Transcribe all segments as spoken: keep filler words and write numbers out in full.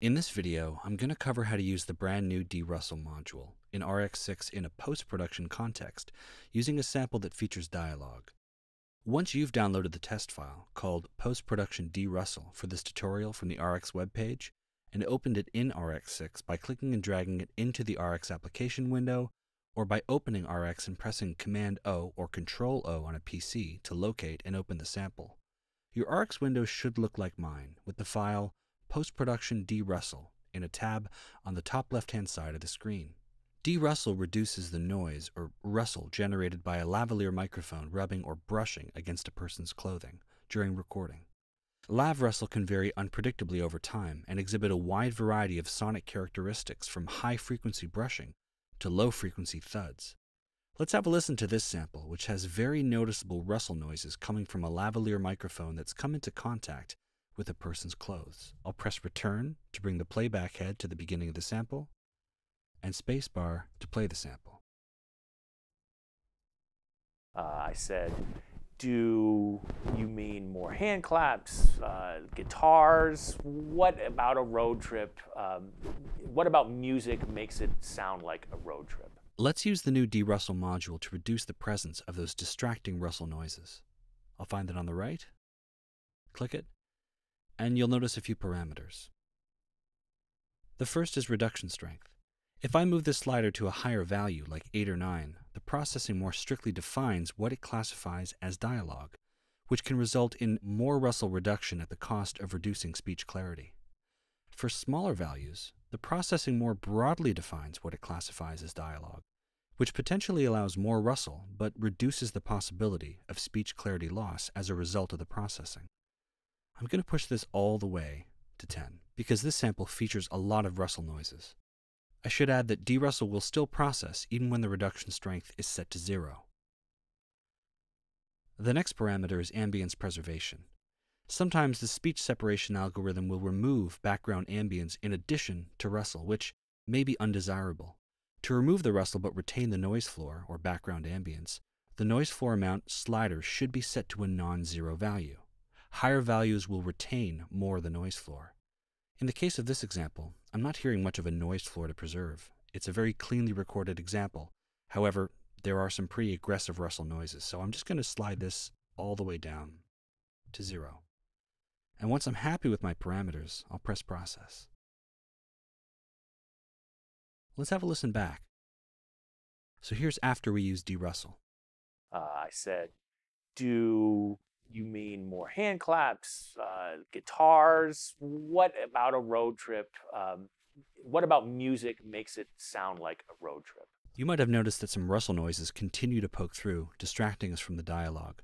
In this video, I'm going to cover how to use the brand new De-rustle module in R X six in a post-production context using a sample that features dialog. Once you've downloaded the test file called post-production De-rustle for this tutorial from the R X webpage and opened it in R X six by clicking and dragging it into the R X application window or by opening R X and pressing Command O or Control O on a P C to locate and open the sample, your R X window should look like mine with the file Post-Production De-rustle in a tab on the top left-hand side of the screen. De-rustle reduces the noise or rustle generated by a lavalier microphone rubbing or brushing against a person's clothing during recording. Lav-rustle can vary unpredictably over time and exhibit a wide variety of sonic characteristics from high-frequency brushing to low-frequency thuds. Let's have a listen to this sample, which has very noticeable rustle noises coming from a lavalier microphone that's come into contact with a person's clothes. I'll press return to bring the playback head to the beginning of the sample and spacebar to play the sample. Uh, I said, do you mean more hand claps, uh, guitars? What about a road trip? Um, what about music makes it sound like a road trip? Let's use the new De-rustle module to reduce the presence of those distracting rustle noises. I'll find it on the right, click it, and you'll notice a few parameters. The first is reduction strength. If I move this slider to a higher value, like eight or nine, the processing more strictly defines what it classifies as dialogue, which can result in more rustle reduction at the cost of reducing speech clarity. For smaller values, the processing more broadly defines what it classifies as dialogue, which potentially allows more rustle but reduces the possibility of speech clarity loss as a result of the processing. I'm going to push this all the way to ten, because this sample features a lot of rustle noises. I should add that De-rustle will still process even when the reduction strength is set to zero. The next parameter is ambience preservation. Sometimes the speech separation algorithm will remove background ambience in addition to rustle, which may be undesirable. To remove the rustle but retain the noise floor, or background ambience, the noise floor amount slider should be set to a non-zero value. Higher values will retain more of the noise floor. In the case of this example, I'm not hearing much of a noise floor to preserve. It's a very cleanly recorded example. However, there are some pretty aggressive rustle noises, so I'm just going to slide this all the way down to zero. And once I'm happy with my parameters, I'll press process. Let's have a listen back. So here's after we use De-rustle. Uh, I said, do you mean more hand claps, uh, guitars? What about a road trip? Um, what about music makes it sound like a road trip? You might have noticed that some rustle noises continue to poke through, distracting us from the dialogue.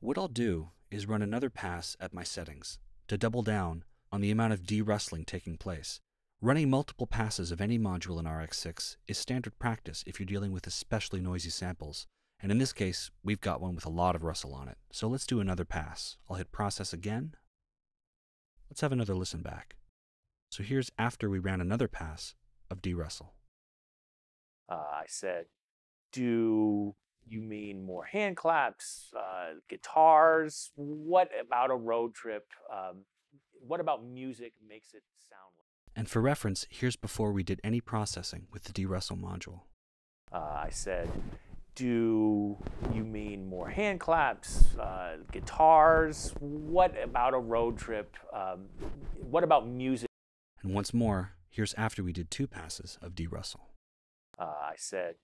What I'll do is run another pass at my settings to double down on the amount of de-rustling taking place. Running multiple passes of any module in R X six is standard practice if you're dealing with especially noisy samples. And in this case, we've got one with a lot of rustle on it. So let's do another pass. I'll hit process again. Let's have another listen back. So here's after we ran another pass of de-rustle. Uh, I said, do you mean more hand claps, uh, guitars? What about a road trip? Um, what about music makes it sound like? And for reference, here's before we did any processing with the de-rustle module. Uh, I said, do you mean more hand claps, uh, guitars? What about a road trip? Um, what about music? And once more, here's after we did two passes of de-rustle. Uh, I said,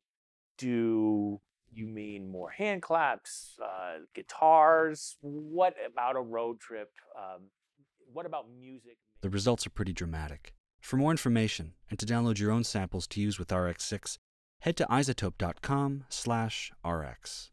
do you mean more hand claps, uh, guitars? What about a road trip? Um, what about music? The results are pretty dramatic. For more information and to download your own samples to use with R X six, head to iZotope dot com slash R X.